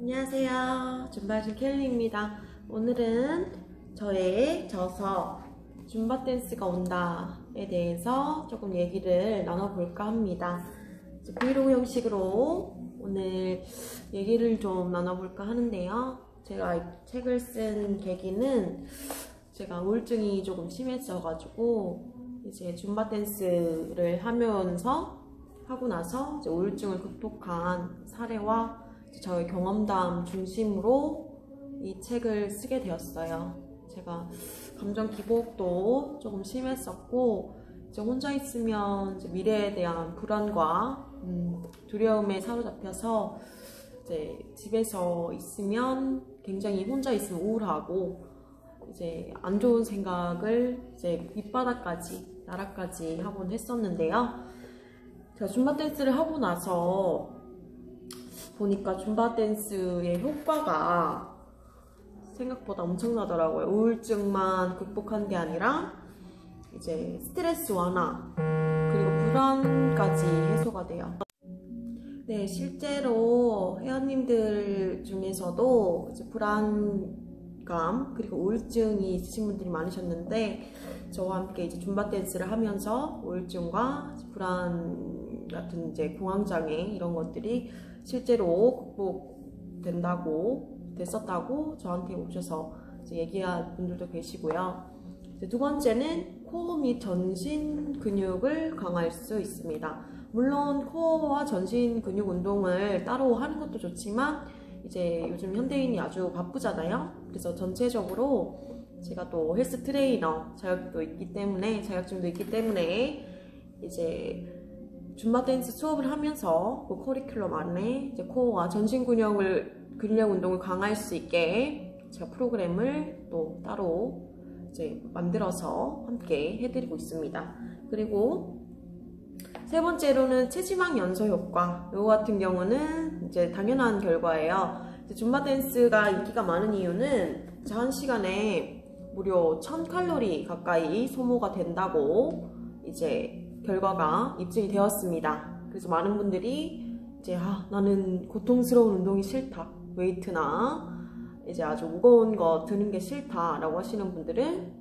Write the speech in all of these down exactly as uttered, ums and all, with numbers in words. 안녕하세요. 줌바준 켈리입니다. 오늘은 저의 저서 줌바 댄스가 온다에 대해서 조금 얘기를 나눠볼까 합니다. 브이로그 형식으로 오늘 얘기를 좀 나눠볼까 하는데요. 제가 책을 쓴 계기는 제가 우울증이 조금 심해져가지고 이제 줌바 댄스를 하면서 하고 나서 이제 우울증을 극복한 사례와 저의 경험담 중심으로 이 책을 쓰게 되었어요. 제가 감정 기복도 조금 심했었고 이제 혼자 있으면 이제 미래에 대한 불안과 음, 두려움에 사로잡혀서 이제 집에서 있으면 굉장히 혼자 있으면 우울하고 이제 안 좋은 생각을 이제 밑바닥까지 나락까지 하곤 했었는데요. 제가 줌바 댄스를 하고 나서 보니까 줌바 댄스의 효과가 생각보다 엄청나더라고요. 우울증만 극복한 게 아니라 이제 스트레스 완화 그리고 불안까지 해소가 돼요. 네, 실제로 회원님들 중에서도 이제 불안감 그리고 우울증이 있으신 분들이 많으셨는데 저와 함께 이제 줌바 댄스를 하면서 우울증과 불안 같은 이제 공황장애 이런 것들이 실제로 극복된다고 됐었다고 저한테 오셔서 이제 얘기한 분들도 계시고요. 이제 두 번째는 코어 및 전신 근육을 강화할 수 있습니다. 물론 코어와 전신 근육 운동을 따로 하는 것도 좋지만 이제 요즘 현대인이 아주 바쁘잖아요. 그래서 전체적으로 제가 또 헬스 트레이너 자격도 있기 때문에 자격증도 있기 때문에 이제 줌바 댄스 수업을 하면서 그 커리큘럼 안에 이제 코어와 전신 근육을 근력 운동을 강화할 수 있게 제가 프로그램을 또 따로 이제 만들어서 함께 해드리고 있습니다. 그리고 세 번째로는 체지방 연소 효과. 이거 같은 경우는 이제 당연한 결과예요. 이제 줌바 댄스가 인기가 많은 이유는 한 시간에 무려 천 칼로리 가까이 소모가 된다고 이제. 결과가 입증이 되었습니다. 그래서 많은 분들이 이제 아, 나는 고통스러운 운동이 싫다, 웨이트나 이제 아주 무거운 거 드는 게 싫다라고 하시는 분들은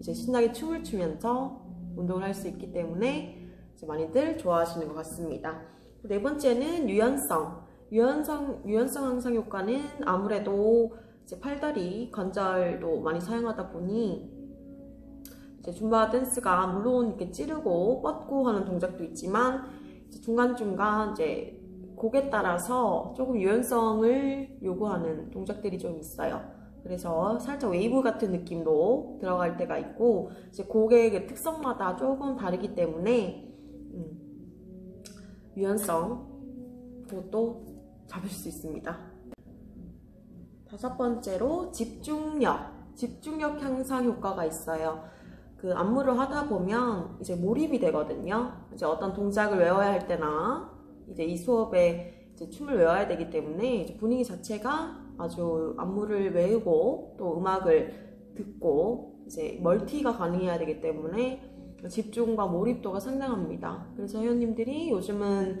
이제 신나게 춤을 추면서 운동을 할 수 있기 때문에 이제 많이들 좋아하시는 것 같습니다. 네 번째는 유연성, 유연성, 유연성 향상 효과는 아무래도 이제 팔다리 관절도 많이 사용하다 보니. 이제 줌바 댄스가 물론 이렇게 찌르고 뻗고 하는 동작도 있지만 이제 중간중간 이제 곡에 따라서 조금 유연성을 요구하는 동작들이 좀 있어요. 그래서 살짝 웨이브 같은 느낌도 들어갈 때가 있고 이제 곡의 특성마다 조금 다르기 때문에 음, 유연성 그것도 잡을 수 있습니다. 다섯 번째로 집중력, 집중력 향상 효과가 있어요. 그 안무를 하다 보면 이제 몰입이 되거든요. 이제 어떤 동작을 외워야 할 때나 이제 이 수업에 이제 춤을 외워야 되기 때문에 이제 분위기 자체가 아주 안무를 외우고 또 음악을 듣고 이제 멀티가 가능해야 되기 때문에 집중과 몰입도가 상당합니다. 그래서 회원님들이 요즘은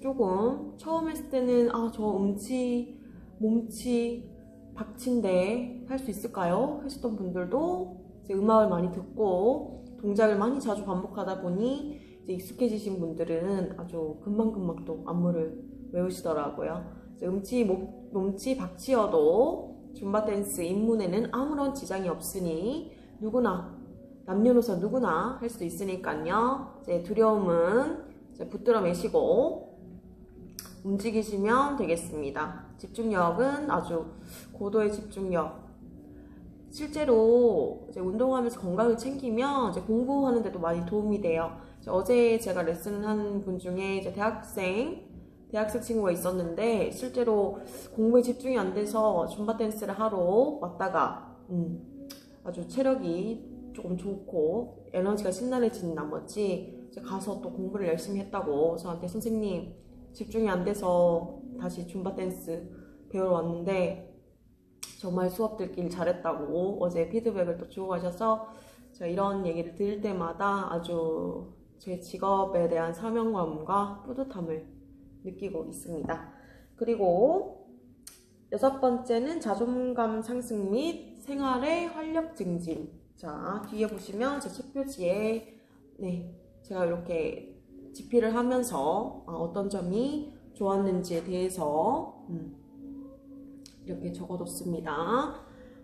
조금 처음 했을 때는 아, 저 음치, 몸치, 박치인데 할 수 있을까요? 하셨던 분들도 음악을 많이 듣고 동작을 많이 자주 반복하다 보니 이제 익숙해지신 분들은 아주 금방금방 또 안무를 외우시더라고요. 음치, 몸, 몸치, 박치여도 줌바 댄스 입문에는 아무런 지장이 없으니 누구나 남녀노소 누구나 할 수 있으니까요. 이제 두려움은 이제 붙들어 매시고 움직이시면 되겠습니다. 집중력은 아주 고도의 집중력. 실제로 이제 운동하면서 건강을 챙기면 이제 공부하는 데도 많이 도움이 돼요. 어제 제가 레슨을 한 분 중에 이제 대학생, 대학생 친구가 있었는데 실제로 공부에 집중이 안 돼서 줌바 댄스를 하러 왔다가 음, 아주 체력이 조금 좋고 에너지가 신나해진 나머지 이제 가서 또 공부를 열심히 했다고 저한테 선생님 집중이 안 돼서 다시 줌바 댄스 배우러 왔는데 정말 수업 듣길 잘했다고 어제 피드백을 또 주고 가셔서 제가 이런 얘기를 드릴 때마다 아주 제 직업에 대한 사명감과 뿌듯함을 느끼고 있습니다. 그리고 여섯 번째는 자존감 상승 및 생활의 활력 증진. 자, 뒤에 보시면 제 책 표지에 네, 제가 이렇게 집필을 하면서 어떤 점이 좋았는지에 대해서 음, 이렇게 적어뒀습니다.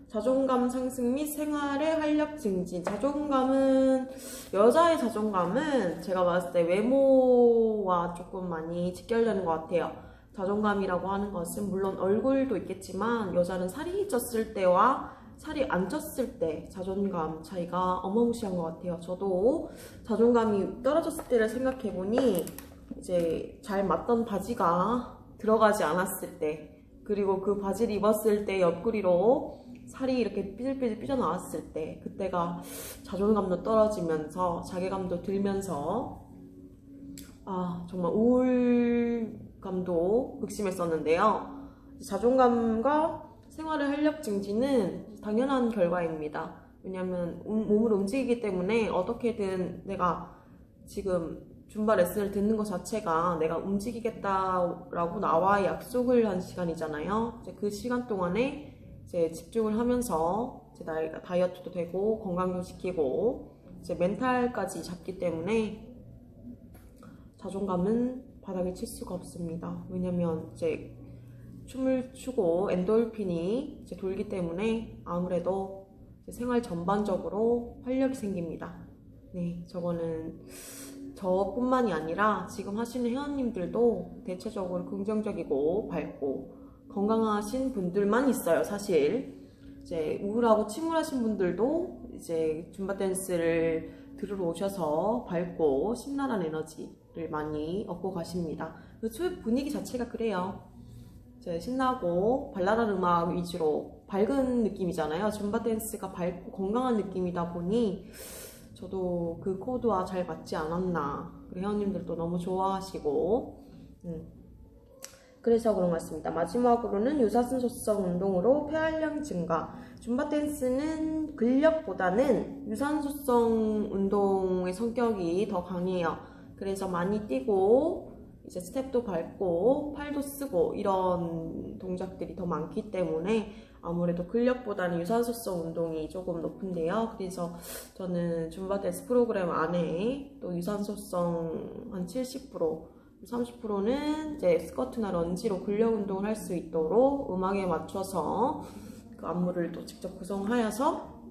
자존감 상승 및 생활의 활력 증진. 자존감은, 여자의 자존감은 제가 봤을 때 외모와 조금 많이 직결되는 것 같아요. 자존감이라고 하는 것은 물론 얼굴도 있겠지만 여자는 살이 쪘을 때와 살이 안 쪘을 때 자존감 차이가 어마무시한 것 같아요. 저도 자존감이 떨어졌을 때를 생각해보니 이제 잘 맞던 바지가 들어가지 않았을 때, 그리고 그 바지를 입었을 때 옆구리로 살이 이렇게 삐질삐질 삐져나왔을 때, 그때가 자존감도 떨어지면서 자괴감도 들면서 아 정말 우울감도 극심했었는데요. 자존감과 생활의 활력 증진은 당연한 결과입니다. 왜냐하면 몸을 움직이기 때문에 어떻게든 내가 지금 줌바 레슨을 듣는 것 자체가 내가 움직이겠다라고 나와 약속을 한 시간이잖아요. 이제 그 시간 동안에 이제 집중을 하면서 이제 다이어트도 되고 건강도 지키고 이제 멘탈까지 잡기 때문에 자존감은 바닥에 칠 수가 없습니다. 왜냐면 이제 춤을 추고 엔돌핀이 이제 돌기 때문에 아무래도 생활 전반적으로 활력이 생깁니다. 네, 저거는 저뿐만이 아니라 지금 하시는 회원님들도 대체적으로 긍정적이고 밝고 건강하신 분들만 있어요. 사실 이제 우울하고 침울하신 분들도 이제 줌바 댄스를 들으러 오셔서 밝고 신나는 에너지를 많이 얻고 가십니다. 그 수업 분위기 자체가 그래요. 신나고 발랄한 음악 위주로 밝은 느낌이잖아요. 줌바 댄스가 밝고 건강한 느낌이다 보니 저도 그 코드와 잘 맞지 않았나. 회원님들도 너무 좋아하시고 음. 그래서 그런 것 같습니다. 마지막으로는 유산소 소성 운동으로 폐활량 증가. 줌바 댄스는 근력보다는 유산소 소성 운동의 성격이 더 강해요. 그래서 많이 뛰고 이제 스텝도 밟고 팔도 쓰고 이런 동작들이 더 많기 때문에 아무래도 근력보다는 유산소성 운동이 조금 높은데요. 그래서 저는 줌바 댄스 프로그램 안에 또 유산소성 한 칠십 퍼센트, 삼십 퍼센트는 이제 스쿼트나 런지로 근력 운동을 할 수 있도록 음악에 맞춰서 그 안무를 또 직접 구성하여서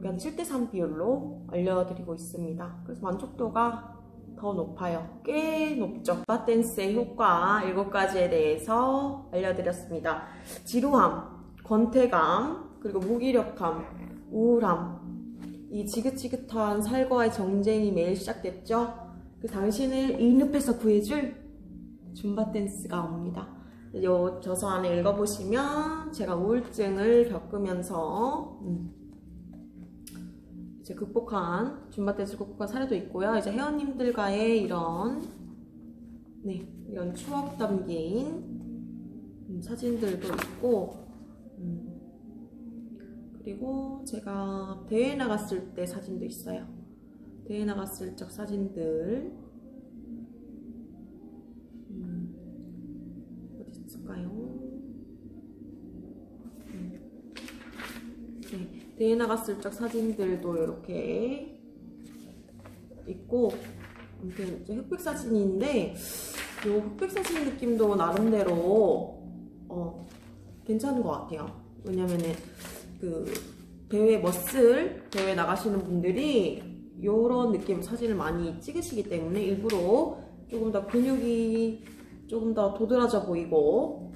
한 칠 대 삼 비율로 알려드리고 있습니다. 그래서 만족도가 더 높아요. 꽤 높죠. 줌바 댄스의 효과 일곱 가지에 대해서 알려드렸습니다. 지루함, 권태감, 그리고 무기력함, 우울함, 이 지긋지긋한 삶과의 정쟁이 매일 시작됐죠. 그 당신을 이 늪에서 구해줄 줌바 댄스가 옵니다. 이 저서 안에 읽어보시면 제가 우울증을 겪으면서 음. 이제 극복한 줌바 댄스를 극복한 사례도 있고요. 이제 회원님들과의 이런 네 이런 추억 담긴 음, 사진들도 있고 음, 그리고 제가 대회 나갔을 때 사진도 있어요. 대회 나갔을 적 사진들 음, 어디 있을까요? 대회 나갔을 적 사진들도 이렇게 있고, 아무튼 흑백 사진인데, 이 흑백 사진 느낌도 나름대로 어, 괜찮은 것 같아요. 왜냐면은 그 대회 멋슬 대회 나가시는 분들이 이런 느낌 사진을 많이 찍으시기 때문에 일부러 조금 더 근육이 조금 더 도드라져 보이고.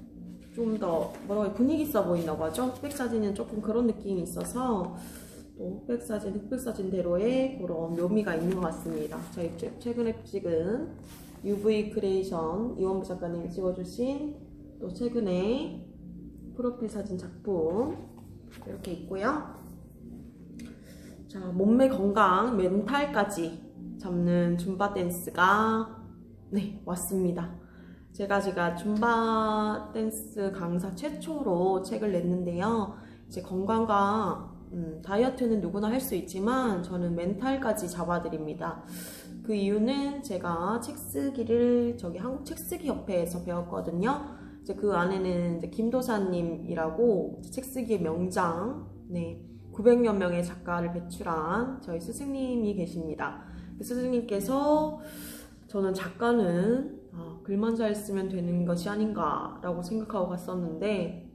좀 더 뭐라고 분위기 있어 보인다고 하죠. 흑백 사진은 조금 그런 느낌이 있어서 또 흑백 사진, 흑백 사진대로의 그런 묘미가 있는 것 같습니다. 저희 최근에 찍은 유브이크레이션 이원기 작가님이 찍어주신 또 최근에 프로필 사진 작품 이렇게 있고요. 자, 몸매 건강, 멘탈까지 잡는 줌바 댄스가 네 왔습니다. 제가 제가 줌바 댄스 강사 최초로 책을 냈는데요. 이제 건강과 음, 다이어트는 누구나 할 수 있지만 저는 멘탈까지 잡아드립니다. 그 이유는 제가 책쓰기를 저기 한국책쓰기협회에서 배웠거든요. 이제 그 안에는 이제 김도사님이라고 책 쓰기의 명장, 네, 구백여 명의 작가를 배출한 저희 스승님이 계십니다. 스승님께서 저는 작가는 아, 글만 잘 쓰면 되는 것이 아닌가 라고 생각하고 갔었는데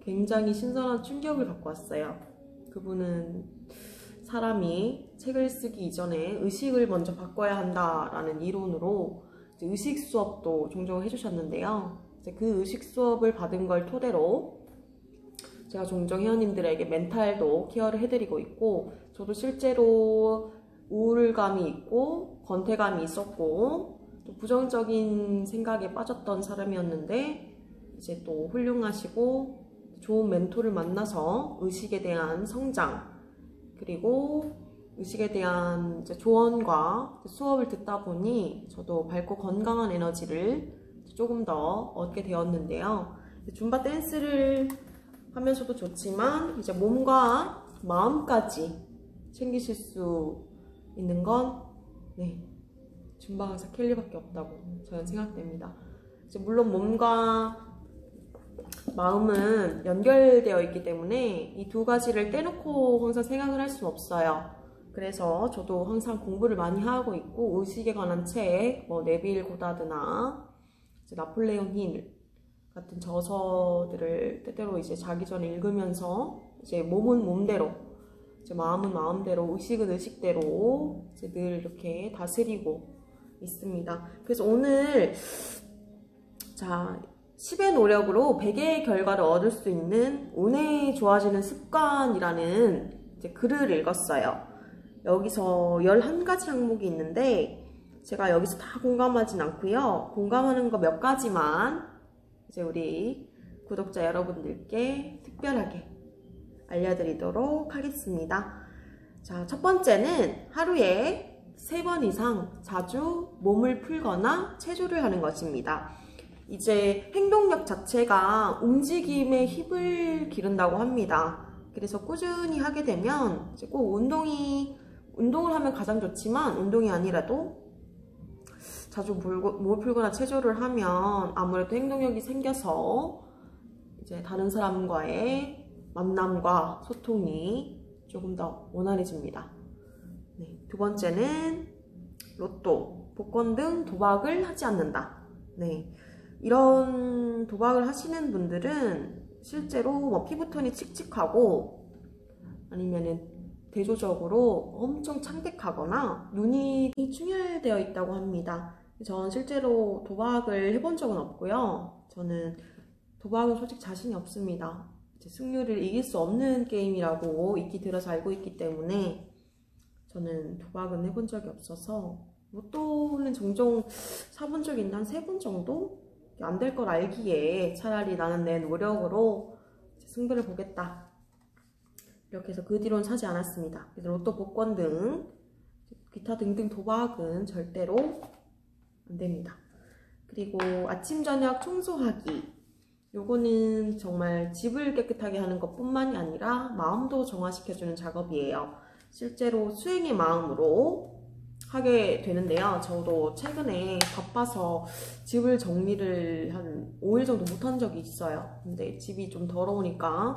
굉장히 신선한 충격을 갖고 왔어요. 그분은 사람이 책을 쓰기 이전에 의식을 먼저 바꿔야 한다라는 이론으로 이제 의식 수업도 종종 해주셨는데요. 이제 그 의식 수업을 받은 걸 토대로 제가 종종 회원님들에게 멘탈도 케어를 해드리고 있고, 저도 실제로 우울감이 있고 권태감이 있었고 또 부정적인 생각에 빠졌던 사람이었는데 이제 또 훌륭하시고 좋은 멘토를 만나서 의식에 대한 성장, 그리고 의식에 대한 이제 조언과 수업을 듣다 보니 저도 밝고 건강한 에너지를 조금 더 얻게 되었는데요. 줌바 댄스를 하면서도 좋지만 이제 몸과 마음까지 챙기실 수 있는 건 네, 줌바 강사 켈리밖에 없다고 저는 생각됩니다. 이제 물론 몸과 마음은 연결되어 있기 때문에 이 두 가지를 떼놓고 항상 생각을 할 수는 없어요. 그래서 저도 항상 공부를 많이 하고 있고 의식에 관한 책, 뭐 네빌 고다드나 이제 나폴레옹힐 같은 저서들을 때때로 이제 자기 전에 읽으면서 이제 몸은 몸대로, 이제 마음은 마음대로, 의식은 의식대로 이제 늘 이렇게 다스리고 있습니다. 그래서 오늘 자. 십의 노력으로 백의 결과를 얻을 수 있는 운이 좋아지는 습관이라는 이제 글을 읽었어요. 여기서 열한 가지 항목이 있는데 제가 여기서 다 공감하진 않고요. 공감하는 거 몇 가지만 이제 우리 구독자 여러분들께 특별하게 알려드리도록 하겠습니다. 자, 첫 번째는 하루에 세 번 이상 자주 몸을 풀거나 체조를 하는 것입니다. 이제 행동력 자체가 움직임에 힘을 기른다고 합니다. 그래서 꾸준히 하게 되면 이제 꼭 운동이, 운동을 하면 가장 좋지만 운동이 아니라도 자주 몸을 풀거나 체조를 하면 아무래도 행동력이 생겨서 이제 다른 사람과의 만남과 소통이 조금 더 원활해집니다. 네, 두 번째는 로또, 복권 등 도박을 하지 않는다. 네. 이런 도박을 하시는 분들은 실제로 뭐 피부톤이 칙칙하고 아니면은 대조적으로 엄청 창백하거나 눈이 충혈되어 있다고 합니다. 전 실제로 도박을 해본 적은 없고요. 저는 도박은 솔직히 자신이 없습니다. 이제 승률을 이길 수 없는 게임이라고 익히 들어서 알고 있기 때문에 저는 도박은 해본 적이 없어서 로또는 종종 사본 적이 있는데 한 세 번 정도? 안 될 걸 알기에 차라리 나는 내 노력으로 승부를 보겠다, 이렇게 해서 그 뒤로는 사지 않았습니다. 그래서 로또, 복권 등 기타 등등 도박은 절대로 안 됩니다. 그리고 아침, 저녁 청소하기, 요거는 정말 집을 깨끗하게 하는 것 뿐만이 아니라 마음도 정화시켜주는 작업이에요. 실제로 수행의 마음으로 하게 되는데요. 저도 최근에 바빠서 집을 정리를 한 오 일 정도 못한 적이 있어요. 근데 집이 좀 더러우니까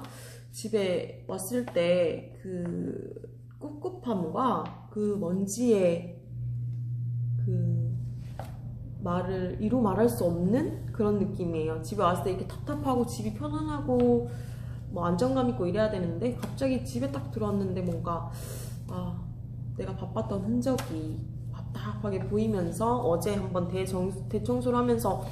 집에 왔을 때 그 꿉꿉함과 그 먼지에 그 말을 이루 말할 수 없는 그런 느낌이에요. 집에 왔을 때 이렇게 답답하고 집이 편안하고 뭐 안정감 있고 이래야 되는데 갑자기 집에 딱 들어왔는데 뭔가 아, 내가 바빴던 흔적이 답답하게 보이면서 어제 한번 대정, 대청소를 하면서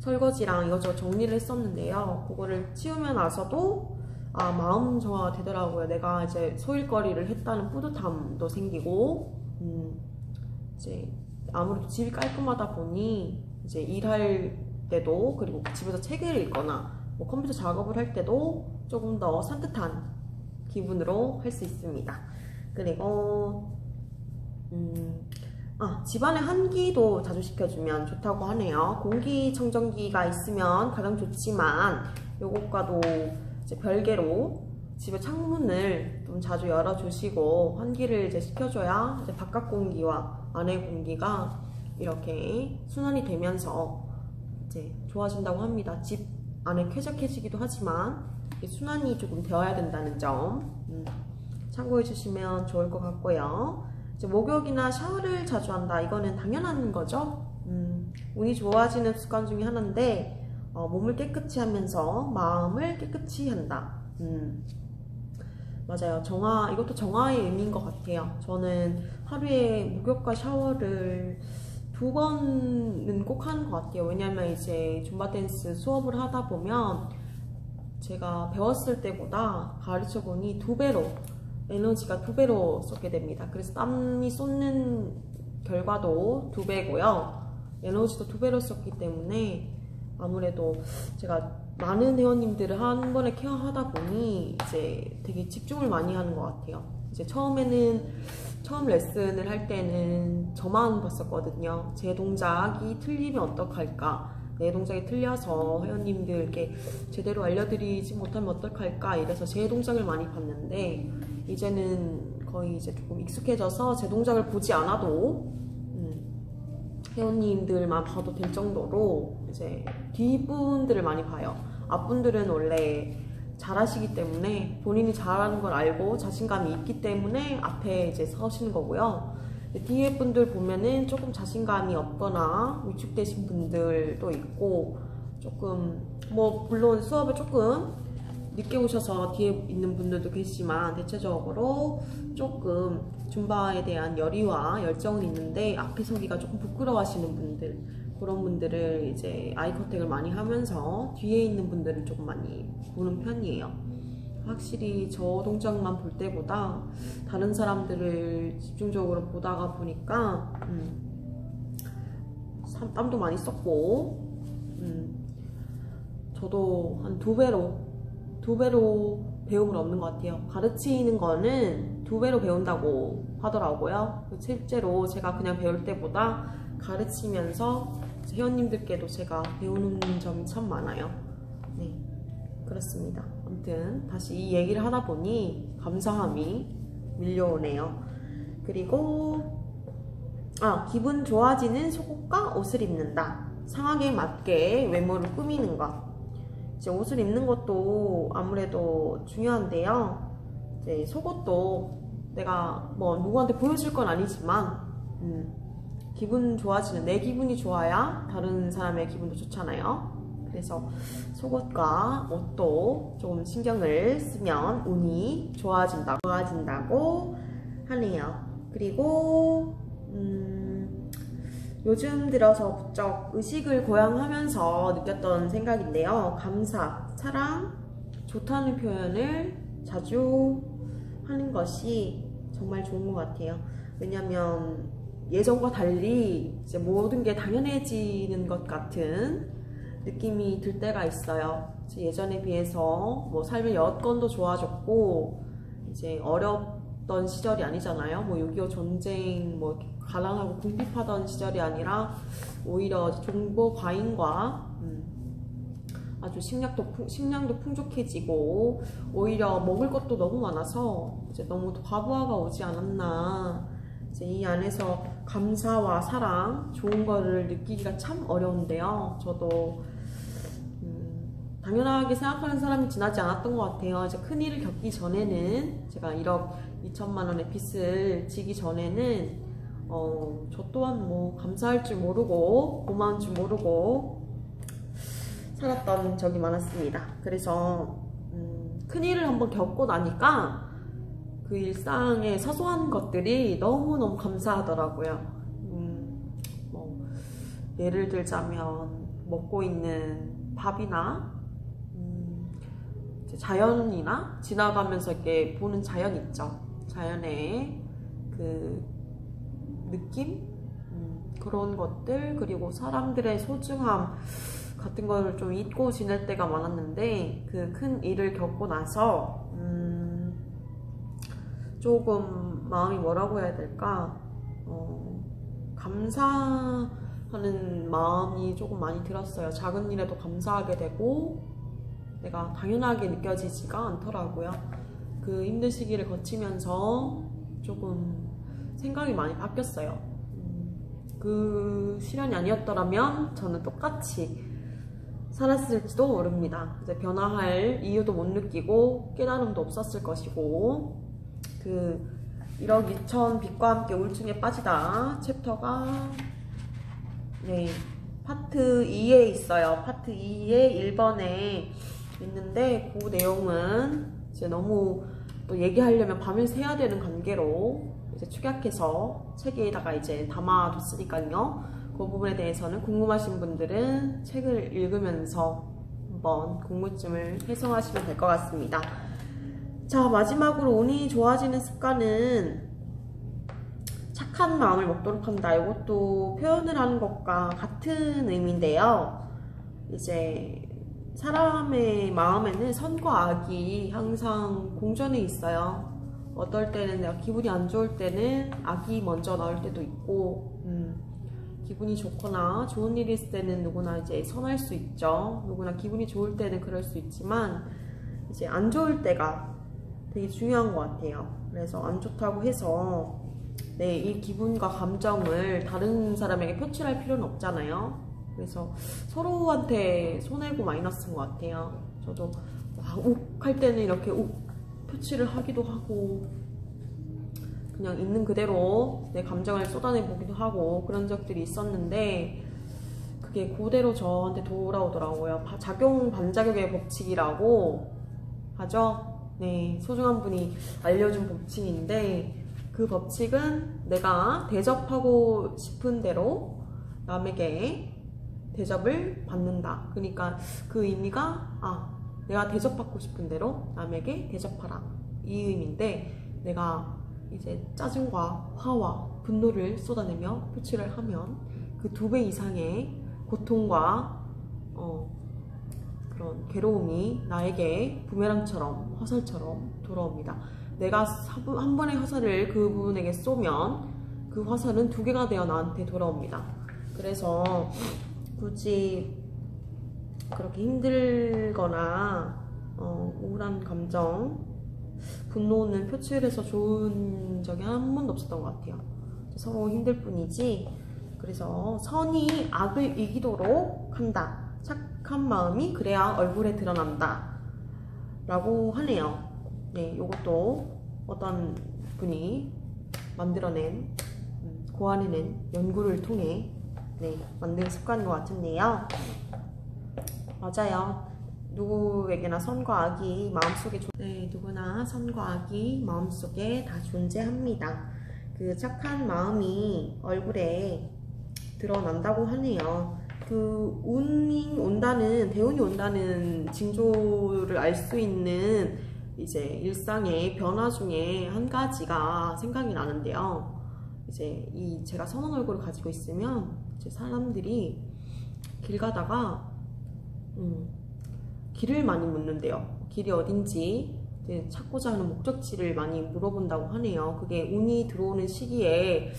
설거지랑 이것저것 정리를 했었는데요. 그거를 치우면 나서도 아, 마음 정화가 되더라고요. 내가 이제 소일거리를 했다는 뿌듯함도 생기고 음, 이제 아무래도 집이 깔끔하다 보니 이제 일할 때도, 그리고 집에서 책을 읽거나 뭐 컴퓨터 작업을 할 때도 조금 더 산뜻한 기분으로 할 수 있습니다. 그리고 음, 아, 집안의 환기도 자주 시켜주면 좋다고 하네요. 공기청정기가 있으면 가장 좋지만 요것과도 이제 별개로 집의 창문을 좀 자주 열어주시고 환기를 이제 시켜줘야 이제 바깥 공기와 안의 공기가 이렇게 순환이 되면서 이제 좋아진다고 합니다. 집 안에 쾌적해지기도 하지만 순환이 조금 되어야 된다는 점 음, 참고해 주시면 좋을 것 같고요. 이제 목욕이나 샤워를 자주 한다. 이거는 당연한 거죠. 음, 운이 좋아지는 습관 중에 하나인데 어, 몸을 깨끗이 하면서 마음을 깨끗이 한다. 음, 맞아요. 정화, 이것도 정화의 의미인 것 같아요. 저는 하루에 목욕과 샤워를 두 번은 꼭 하는 것 같아요. 왜냐면 이제 줌바 댄스 수업을 하다 보면 제가 배웠을 때보다 가르쳐 보니 두 배로 에너지가 두 배로 쏟게 됩니다. 그래서 땀이 쏟는 결과도 두 배고요. 에너지도 두 배로 썼기 때문에 아무래도 제가 많은 회원님들을 한 번에 케어하다 보니 이제 되게 집중을 많이 하는 것 같아요. 이제 처음에는 처음 레슨을 할 때는 저만 봤었거든요. 제 동작이 틀리면 어떡할까, 내 동작이 틀려서 회원님들께 제대로 알려드리지 못하면 어떡할까, 이래서 제 동작을 많이 봤는데 이제는 거의 이제 조금 익숙해져서 제 동작을 보지 않아도 음, 회원님들만 봐도 될 정도로 이제 뒷분들을 많이 봐요. 앞분들은 원래 잘하시기 때문에 본인이 잘하는 걸 알고 자신감이 있기 때문에 앞에 이제 서시는 거고요. 뒤에 분들 보면은 조금 자신감이 없거나 위축되신 분들도 있고, 조금 뭐 물론 수업을 조금 늦게 오셔서 뒤에 있는 분들도 계시지만 대체적으로 조금 줌바에 대한 열의와 열정은 있는데 앞에 서기가 조금 부끄러워하시는 분들, 그런 분들을 이제 아이컨택을 많이 하면서 뒤에 있는 분들을 조금 많이 보는 편이에요. 확실히 저 동작만 볼 때보다 다른 사람들을 집중적으로 보다가 보니까 음, 땀도 많이 썼고 음, 저도 한 두 배로 두 배로 배움을 얻는 것 같아요. 가르치는 거는 두 배로 배운다고 하더라고요. 실제로 제가 그냥 배울 때보다 가르치면서 회원님들께도 제가 배우는 점이 참 많아요. 네, 그렇습니다. 아무튼 다시 이 얘기를 하다 보니 감사함이 밀려오네요. 그리고 아, 기분 좋아지는 속옷과 옷을 입는다. 상황에 맞게 외모를 꾸미는 것. 이제 옷을 입는 것도 아무래도 중요한데요. 이제 속옷도 내가 뭐 누구한테 보여줄 건 아니지만 음, 기분 좋아지는, 내 기분이 좋아야 다른 사람의 기분도 좋잖아요. 그래서 속옷과 옷도 조금 신경을 쓰면 운이 좋아진다, 좋아진다고 하네요. 그리고 음, 요즘 들어서 부쩍 의식을 고양하면서 느꼈던 생각인데요. 감사, 사랑, 좋다는 표현을 자주 하는 것이 정말 좋은 것 같아요. 왜냐면 예전과 달리 이제 모든 게 당연해지는 것 같은 느낌이 들 때가 있어요. 예전에 비해서 뭐 삶의 여건도 좋아졌고 이제 어렵던 시절이 아니잖아요. 뭐 육이오 전쟁, 뭐 가난하고 궁핍하던 시절이 아니라 오히려 정보 과잉과 음 아주 식량도, 식량도 풍족해지고 오히려 먹을 것도 너무 많아서 이제 너무 과부하가 오지 않았나. 이제 이 안에서 감사와 사랑, 좋은 거를 느끼기가 참 어려운데요. 저도 음, 당연하게 생각하는 사람이 지나지 않았던 것 같아요. 이제 큰 일을 겪기 전에는, 제가 일억 이천만 원의 빚을 지기 전에는 어, 저 또한 뭐 감사할 줄 모르고 고마운 줄 모르고 살았던 적이 많았습니다. 그래서 음, 큰 일을 한번 겪고 나니까 그 일상의 사소한 것들이 너무너무 감사하더라고요. 음, 뭐, 예를 들자면 먹고 있는 밥이나 음, 자연이나 지나가면서 이렇게 보는 자연 있죠. 자연의 그 느낌? 음, 그런 것들, 그리고 사람들의 소중함 같은 걸 좀 잊고 지낼 때가 많았는데 그 큰 일을 겪고 나서 음, 조금 마음이 뭐라고 해야 될까, 어, 감사하는 마음이 조금 많이 들었어요. 작은 일에도 감사하게 되고 내가 당연하게 느껴지지가 않더라고요. 그 힘든 시기를 거치면서 조금 생각이 많이 바뀌었어요. 그 시련이 아니었더라면 저는 똑같이 살았을지도 모릅니다. 이제 변화할 이유도 못 느끼고 깨달음도 없었을 것이고, 그 일억 이천 빚과 함께 우울증에 빠지다 챕터가 네, 파트 이에 있어요. 파트 이의 일 번에 있는데, 그 내용은 이제 너무 또 얘기하려면 밤을 새야 되는 관계로 이제 축약해서 책에다가 이제 담아뒀으니까요. 그 부분에 대해서는 궁금하신 분들은 책을 읽으면서 한번 궁금증을 해소하시면 될 것 같습니다. 자, 마지막으로 운이 좋아지는 습관은 착한 마음을 먹도록 한다. 이것도 표현을 하는 것과 같은 의미인데요. 이제 사람의 마음에는 선과 악이 항상 공존해 있어요. 어떨 때는 내가 기분이 안 좋을 때는 악이 먼저 나올 때도 있고, 음, 기분이 좋거나 좋은 일이 있을 때는 누구나 이제 선할 수 있죠. 누구나 기분이 좋을 때는 그럴 수 있지만, 이제 안 좋을 때가 되게 중요한 것 같아요. 그래서 안 좋다고 해서 네, 이 기분과 감정을 다른 사람에게 표출할 필요는 없잖아요. 그래서 서로한테 손해고 마이너스인 것 같아요. 저도 막 욱할 때는 이렇게 욱 표출을 하기도 하고, 그냥 있는 그대로 내 감정을 쏟아내보기도 하고 그런 적들이 있었는데, 그게 그대로 저한테 돌아오더라고요. 작용 반작용의 법칙이라고 하죠. 네, 소중한 분이 알려준 법칙인데, 그 법칙은 내가 대접하고 싶은 대로 남에게 대접을 받는다. 그러니까 그 의미가 아, 내가 대접받고 싶은 대로 남에게 대접하라, 이 의미인데, 내가 이제 짜증과 화와 분노를 쏟아내며 표출을 하면 그 두 배 이상의 고통과 어, 그런 괴로움이 나에게 부메랑처럼 화살처럼 돌아옵니다. 내가 한 번의 화살을 그분에게 쏘면 그 화살은 두 개가 되어 나한테 돌아옵니다. 그래서 굳이 그렇게 힘들거나 어, 우울한 감정, 분노는 표출해서 좋은 적이 한 번도 없었던 것 같아요. 서로 힘들 뿐이지. 그래서 선이 악을 이기도록 한다. 착한 마음이 그래야 얼굴에 드러난다 라고 하네요. 네, 요것도 어떤 분이 만들어낸, 고안해낸 연구를 통해 네, 만든 습관인 것 같은데요. 맞아요. 누구에게나 선과 악이 마음속에 존... 네, 누구나 선과 악이 마음속에 다 존재합니다. 그 착한 마음이 얼굴에 드러난다고 하네요. 그 운이 온다는, 대운이 온다는 징조를 알 수 있는 이제 일상의 변화 중에 한 가지가 생각이 나는데요. 이제 이 제가 선한 얼굴을 가지고 있으면 이제 사람들이 길 가다가 음, 길을 많이 묻는데요. 길이 어딘지 이제 찾고자 하는 목적지를 많이 물어본다고 하네요. 그게 운이 들어오는 시기에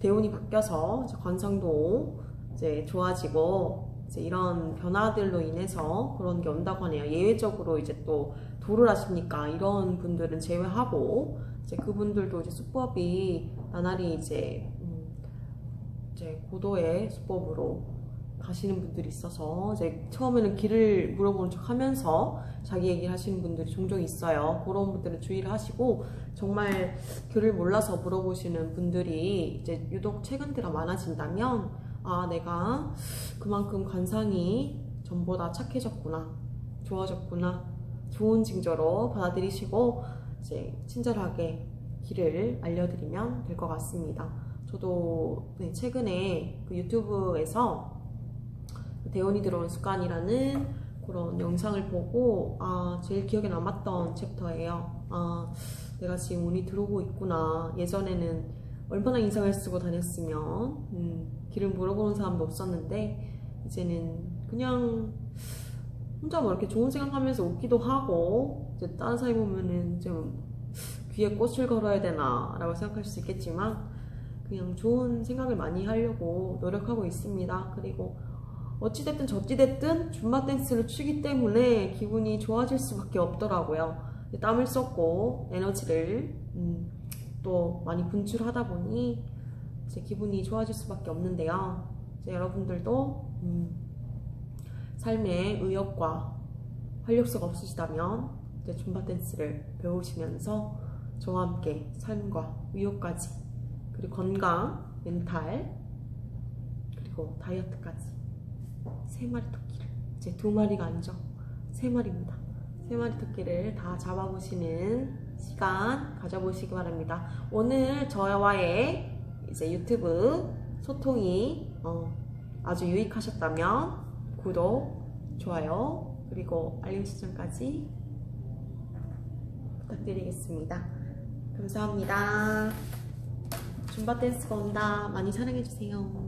대운이 바뀌어서 이제 관성도 이제 좋아지고 이제 이런 변화들로 인해서 그런 게 온다고 하네요. 예외적으로 이제 또 도를 아십니까? 이런 분들은 제외하고 이제 그분들도 이제 수법이 나날이 이제, 음, 이제 고도의 수법으로 가시는 분들이 있어서 이제 처음에는 길을 물어보는 척 하면서 자기 얘기를 하시는 분들이 종종 있어요. 그런 분들은 주의를 하시고, 정말 길을 몰라서 물어보시는 분들이 이제 유독 최근 들어 많아진다면, 아, 내가 그만큼 관상이 전보다 착해졌구나, 좋아졌구나, 좋은 징조로 받아들이시고 이제 친절하게 길을 알려드리면 될 것 같습니다. 저도 네, 최근에 그 유튜브에서 대운이 들어오는 습관이라는 그런 영상을 보고, 아, 제일 기억에 남았던 챕터예요. 아, 내가 지금 운이 들어오고 있구나. 예전에는 얼마나 인상을 쓰고 다녔으면 음, 길을 물어보는 사람도 없었는데, 이제는 그냥 혼자 뭐 이렇게 좋은 생각하면서 웃기도 하고, 이제 다른 사람이 보면은 좀 귀에 꽃을 걸어야 되나 라고 생각할 수 있겠지만, 그냥 좋은 생각을 많이 하려고 노력하고 있습니다. 그리고 어찌됐든 저찌됐든 줌바 댄스를 추기 때문에 기분이 좋아질 수밖에 없더라고요. 땀을 썼고 에너지를 음, 또 많이 분출하다 보니 제 기분이 좋아질 수밖에 없는데요. 이제 여러분들도 음, 삶의 의욕과 활력소가 없으시다면 이제 줌바 댄스를 배우시면서 저와 함께 삶과 의욕까지, 그리고 건강, 멘탈, 그리고 다이어트까지 세 마리 토끼를, 이제 두 마리가 아니죠, 세 마리입니다. 세 마리 토끼를 다 잡아보시는 시간 가져보시기 바랍니다. 오늘 저와의 이제 유튜브 소통이 어, 아주 유익하셨다면 구독, 좋아요, 그리고 알림 설정까지 부탁드리겠습니다. 감사합니다. 줌바 댄스가 온다. 많이 사랑해주세요.